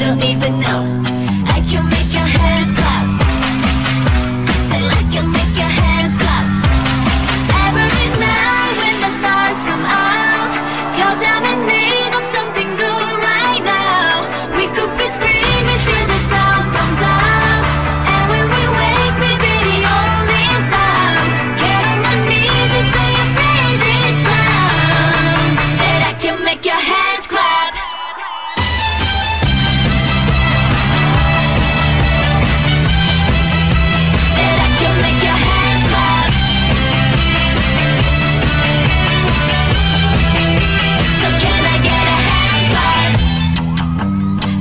you don't even know. I can make your hands clap. Say I can make your hands clap. Every night when the stars come out, 'cause I'm in need of something good right now. We could be screaming till the sun comes out, and when we wake we'll be the only sound. Get on my knees and say a prayer just now. Say I can make your hands clap.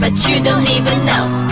But you don't even know.